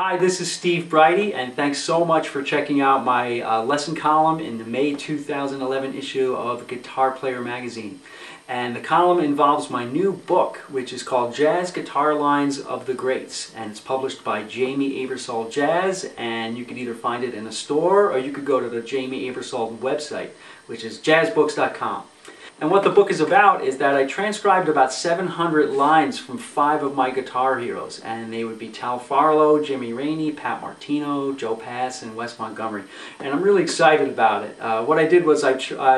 Hi, this is Steve Briody, and thanks so much for checking out my lesson column in the May 2011 issue of Guitar Player magazine. And the column involves my new book, which is called Jazz Guitar Lines of the Greats, and it's published by Jamey Aebersold Jazz, and you can either find it in a store or you could go to the Jamey Aebersold website, which is jazzbooks.com. And what the book is about is that I transcribed about 700 lines from 5 of my guitar heroes, and they would be Tal Farlow, Jimmy Raney, Pat Martino, Joe Pass, and Wes Montgomery. And I'm really excited about it. What I did was I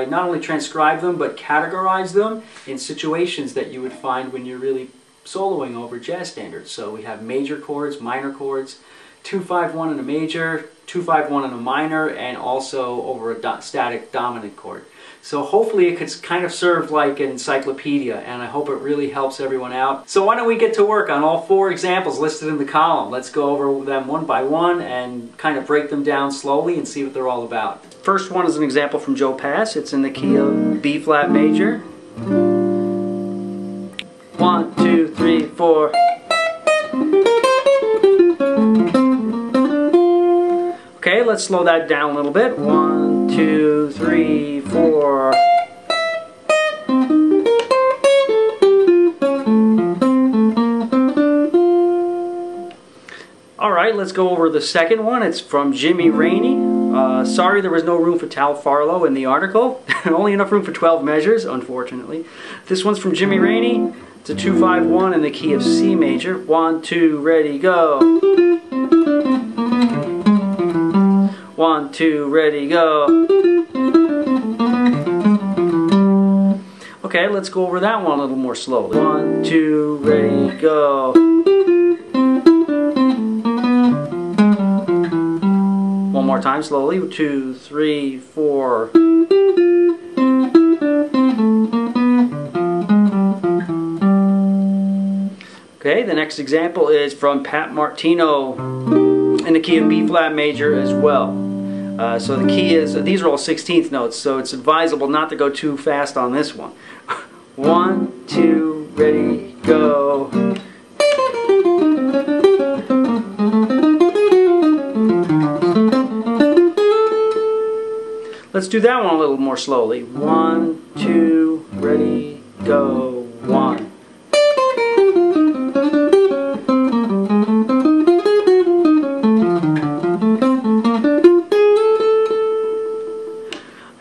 not only transcribed them, but categorized them in situations that you would find when you're really soloing over jazz standards. So we have major chords, minor chords, 2-5-1 in a major, 2-5-1 in a minor, and also over a static dominant chord. So hopefully it could kind of serve like an encyclopedia, and I hope it really helps everyone out. So why don't we get to work on all 4 examples listed in the column. Let's go over them one by one and kind of break them down slowly and see what they're all about. First one is an example from Joe Pass. It's in the key of B flat major. 1, 2, 3, 4. Okay, let's slow that down a little bit. 1, 2, 3, 4. Alright, let's go over the second one. It's from Jimmy Raney. Sorry there was no room for Tal Farlow in the article. Only enough room for 12 measures, unfortunately. This one's from Jimmy Raney. It's a 2-5-1 in the key of C major. 1, 2, ready, go. 1, 2, ready, go. Okay, let's go over that one a little more slowly. 1, 2, ready, go. 1 more time slowly. 2, 3, 4. Okay, the next example is from Pat Martino in the key of B flat major as well. So the key is, these are all 16th notes, so it's advisable not to go too fast on this one. 1, 2, ready, go. Let's do that one a little more slowly. 1, 2, ready, go, 1.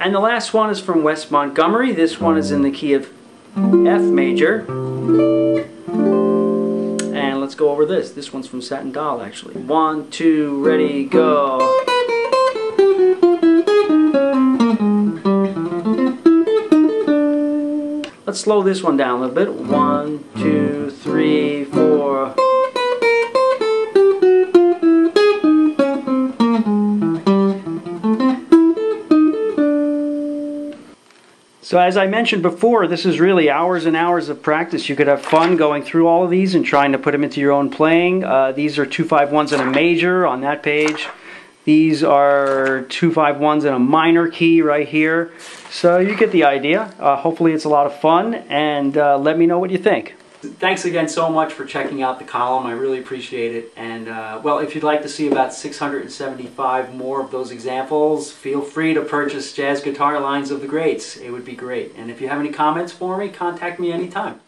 And the last one is from Wes Montgomery. This one is in the key of F major. And let's go over this. This one's from Satin Doll, actually. 1, 2, ready, go. Let's slow this one down a little bit. 1, 2, 3, 4. So as I mentioned before, this is really hours and hours of practice. You could have fun going through all of these and trying to put them into your own playing. These are 2-5-1s in a major on that page. These are 2-5-1s in a minor key right here. So you get the idea. Hopefully it's a lot of fun, and let me know what you think. Thanks again so much for checking out the column. I really appreciate it. And well, if you'd like to see about 675 more of those examples, feel free to purchase Jazz Guitar Lines of the Greats. It would be great. And if you have any comments for me, contact me anytime.